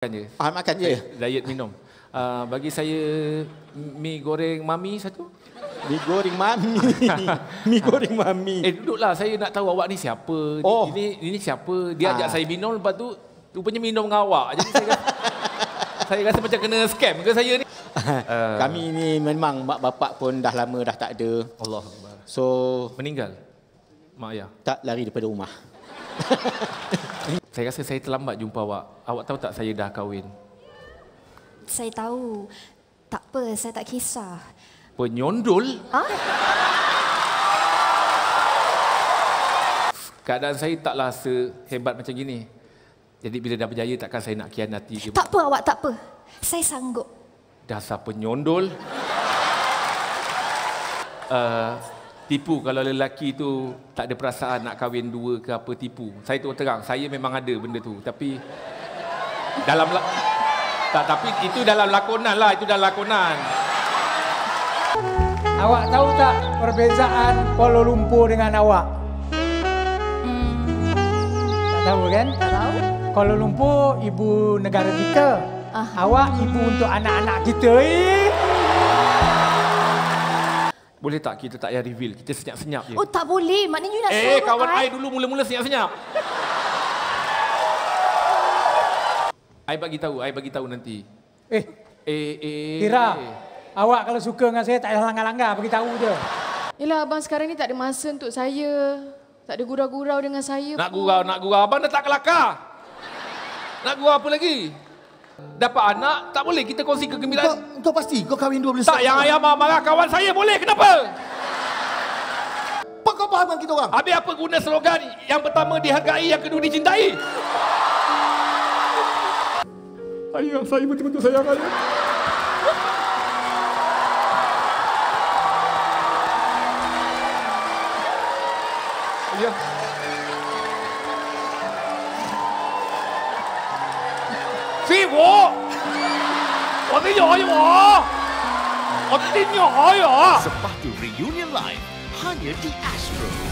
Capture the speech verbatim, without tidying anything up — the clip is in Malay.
Makan je. Ah, makan je. Diet minum. Uh, bagi saya mi goreng mami satu. Mi goreng mami. Mi goreng mami. Eh duduklah, saya nak tahu awak ni siapa. Oh. Ini ini siapa? Dia ah. ajak saya minum, lepas tu rupanya minum dengan awak. Jadi saya rasa, saya rasa macam kena scam ke saya ni. Uh. Kami ni memang mak bapak pun dah lama dah tak ada. Allah. So meninggal. Mak ayah. Tak lari daripada rumah. Saya rasa saya terlambat jumpa awak. Awak tahu tak saya dah kahwin? Saya tahu. Tak apa, saya tak kisah. Penyondol? Ha? Keadaan saya taklah sehebat macam gini. Jadi bila dah berjaya, takkan saya nak khianati. Tak apa awak, tak apa. Saya sanggup. Dasar penyondol. uh, Tipu kalau lelaki tu tak ada perasaan nak kahwin dua ke apa, tipu. Saya tu terang, saya memang ada benda tu. Tapi dalam la... tak, tapi itu dalam lakonan lah, itu dalam lakonan. Awak tahu tak perbezaan Kuala Lumpur dengan awak? Hmm. Tak tahu kan? Tak tahu. Kuala Lumpur ibu negara kita. Aha. Awak ibu untuk anak-anak kita. Eh? Boleh tak kita tak payah reveal? Kita senyap-senyap je. Oh tak boleh. Maknanya you nak suruh. Eh kawan I dulu mula-mula senyap-senyap. I bagi tahu, I bagi tahu nanti. Eh. Eh eh. Tira. Eh. Awak kalau suka dengan saya tak payah langgar-langgar, bagi tahu je. Yalah abang sekarang ni tak ada masa untuk saya. Tak ada gurau-gurau dengan saya. Nak pun. gurau, nak gurau abang dah tak kelakar. Nak gurau apa lagi? Dapat anak, tak boleh kita kongsi kegembiraan. Kau, kau pasti, kau kahwin dua belas tahun. Tak, yang ayah marah kawan saya boleh, kenapa? Apa kau faham kita orang? Habis apa guna slogan, yang pertama dihargai, yang kedua dicintai? Ayah, saya betul-betul sayang ayah. Ayah. Sepahtu Reunion Live hanya di Astro.